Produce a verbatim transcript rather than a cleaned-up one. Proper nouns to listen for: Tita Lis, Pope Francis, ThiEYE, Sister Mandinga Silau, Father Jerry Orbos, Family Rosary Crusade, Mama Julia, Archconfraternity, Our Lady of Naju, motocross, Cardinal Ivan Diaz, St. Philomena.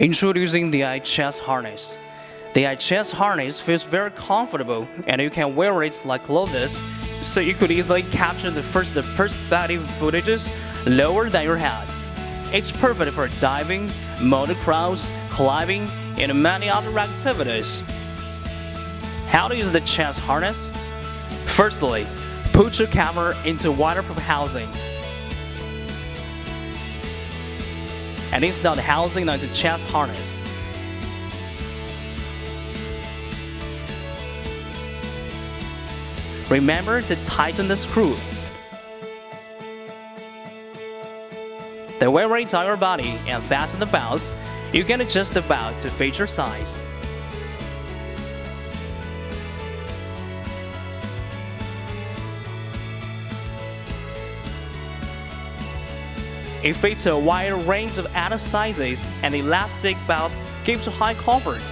Introducing ThiEYE Chest Harness. ThiEYE Chest Harness feels very comfortable, and you can wear it like this, so you could easily capture the first perspective footages lower than your head. It's perfect for diving, motocross, climbing, and many other activities. How to use the chest harness? Firstly, put your camera into waterproof housing, and install the housing onto the chest harness. Remember to tighten the screw. Then wear it on your body and fasten the belt. You can adjust the belt to fit your size. It fits a wide range of other sizes, and the elastic belt gives high comfort.